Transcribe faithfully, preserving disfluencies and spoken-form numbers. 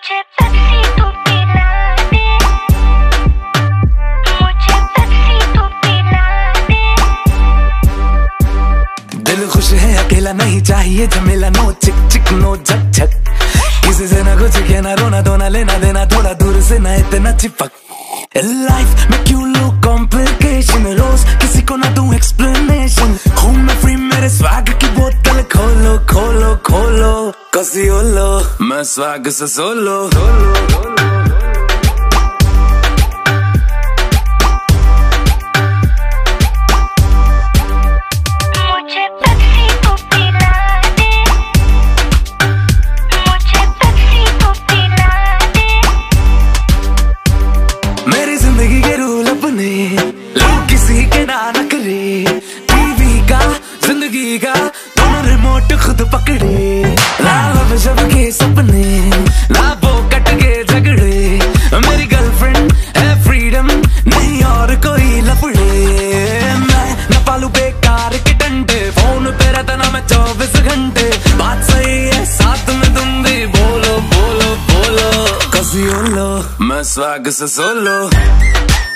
दिल खुश है अकेला नहीं चाहिए झमेला नो चिक चिक नो झक झक किसी से ना कुछ कहना रोना धोना लेना देना थोड़ा दूर से ना इतना चिपक लाइफ में क्यों लो कॉम्प्लिकेशन रोज किसी को ना दूं एक्सप्लेनेशन हूँ मैं फ्री मेरे स्वैग की बोतल खोलो खोलो खोलो कसियोलो मैं स्वैग से सोलो खुद पकड़े ना लब जब के सपने ना वो कट के झगड़े मेरी गर्लफ्रेंड है फ्रीडम नहीं और कोई लफड़े मैं न पालू बेकार के डंडे फोन पे रहता ना मैं चौबीस घंटे बात सही है साथ में तुम भी बोलो बोलो बोलो कसियोलो मैं स्वैग से सोलो।